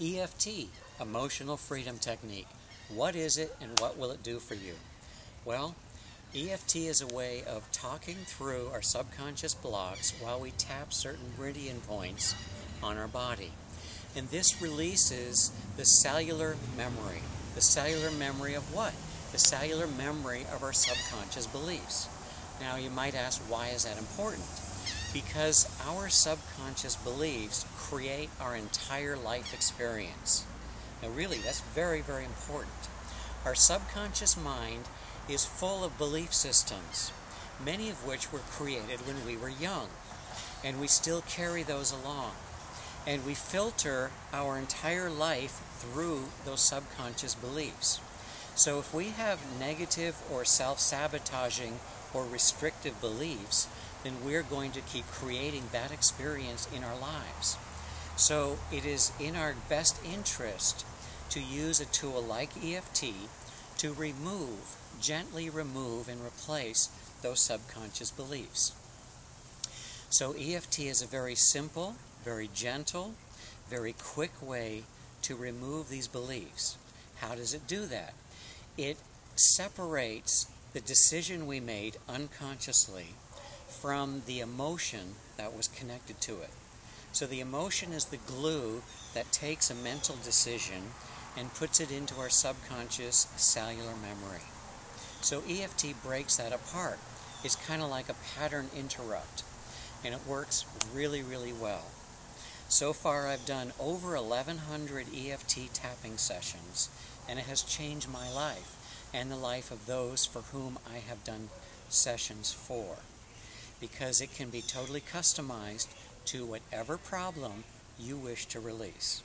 EFT, Emotional Freedom Technique. What is it and what will it do for you? Well, EFT is a way of talking through our subconscious blocks while we tap certain meridian points on our body. And this releases the cellular memory. The cellular memory of what? The cellular memory of our subconscious beliefs. Now you might ask, why is that important? Because our subconscious beliefs create our entire life experience. Now really, that's very, very important. Our subconscious mind is full of belief systems, many of which were created when we were young, and we still carry those along. And we filter our entire life through those subconscious beliefs. So if we have negative or self-sabotaging or restrictive beliefs, then we're going to keep creating that experience in our lives. So it is in our best interest to use a tool like EFT to remove, gently remove and replace those subconscious beliefs. So EFT is a very simple, very gentle, very quick way to remove these beliefs. How does it do that? It separates the decision we made unconsciously from the emotion that was connected to it. So the emotion is the glue that takes a mental decision and puts it into our subconscious cellular memory. So EFT breaks that apart. It's kind of like a pattern interrupt, and it works really, really well. So far I've done over 1,100 EFT tapping sessions, and it has changed my life and the life of those for whom I have done sessions for, because it can be totally customized to whatever problem you wish to release.